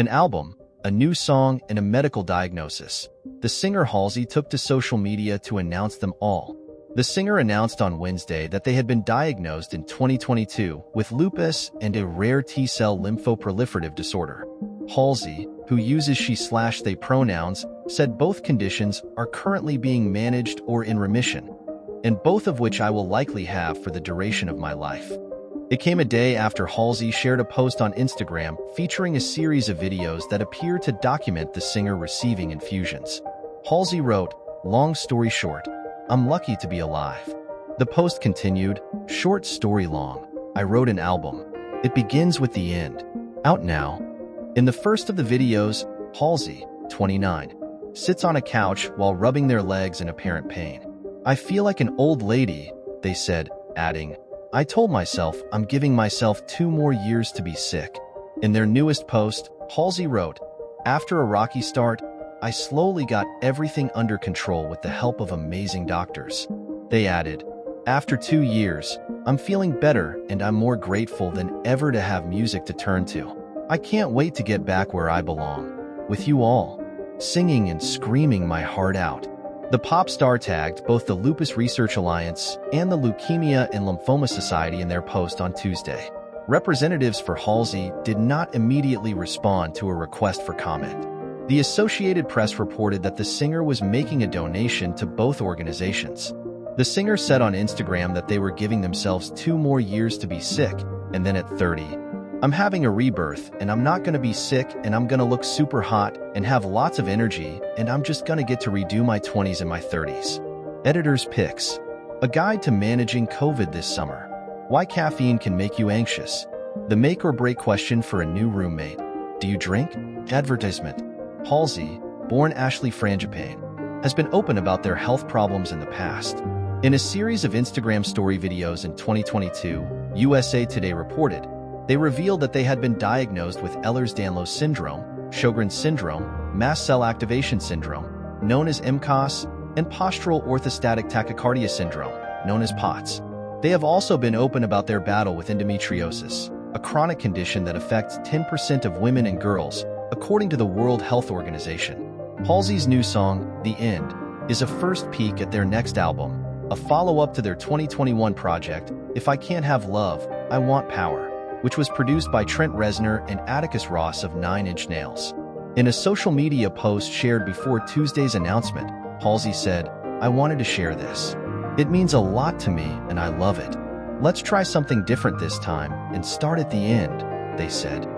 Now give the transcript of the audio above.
an album, a new song, and a medical diagnosis. The singer Halsey took to social media to announce them all. The singer announced on Wednesday that they had been diagnosed in 2022 with lupus and a rare T-cell lymphoproliferative disorder. Halsey, who uses she/they pronouns, said both conditions are currently being managed or in remission, and both of which I will likely have for the duration of my life. It came a day after Halsey shared a post on Instagram featuring a series of videos that appear to document the singer receiving infusions. Halsey wrote, "Long story short, I'm lucky to be alive." The post continued, "Short story long. I wrote an album. It begins with The End. Out now." In the first of the videos, Halsey, 29, sits on a couch while rubbing their legs in apparent pain. "I feel like an old lady," they said, adding, "I told myself I'm giving myself 2 more years to be sick." In their newest post, Halsey wrote, "After a rocky start, I slowly got everything under control with the help of amazing doctors." They added, "After 2 years, I'm feeling better and I'm more grateful than ever to have music to turn to. I can't wait to get back where I belong, with you all, singing and screaming my heart out." The pop star tagged both the Lupus Research Alliance and the Leukemia and Lymphoma Society in their post on Tuesday. Representatives for Halsey did not immediately respond to a request for comment. The Associated Press reported that the singer was making a donation to both organizations. The singer said on Instagram that they were giving themselves 2 more years to be sick, and then at 30, "I'm having a rebirth, and I'm not going to be sick, and I'm going to look super hot and have lots of energy, and I'm just going to get to redo my 20s and my 30s. Editor's Picks. A Guide to Managing COVID This Summer. Why Caffeine Can Make You Anxious. The Make or Break Question for a New Roommate. Do You Drink?" Advertisement. Halsey, born Ashley Frangipane, has been open about their health problems in the past. In a series of Instagram story videos in 2022, USA Today reported, they revealed that they had been diagnosed with Ehlers-Danlos syndrome, Sjogren's syndrome, mast cell activation syndrome, known as MCAS, and postural orthostatic tachycardia syndrome, known as POTS. They have also been open about their battle with endometriosis, a chronic condition that affects 10% of women and girls, according to the World Health Organization. Halsey's new song, The End, is a first peek at their next album, a follow-up to their 2021 project, If I Can't Have Love, I Want Power, which was produced by Trent Reznor and Atticus Ross of 9 Inch Nails. In a social media post shared before Tuesday's announcement, Halsey said, "I wanted to share this. It means a lot to me and I love it. Let's try something different this time and start at the end," they said.